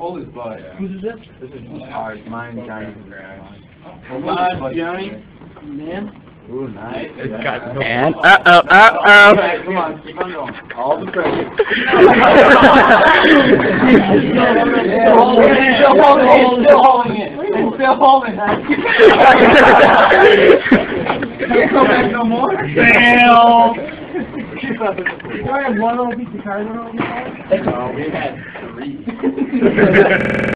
gold is blood. Yeah. Whose is this? This is ours. Mine, Johnny. Mine, Johnny. Man. Ooh, nice. It's got man. Uh-oh. Right, come on. Keep on going. All the pressure. It's still holding it. Can't go back no more? Fail. Do I have one little piece of cardboard over here? No, we had 3.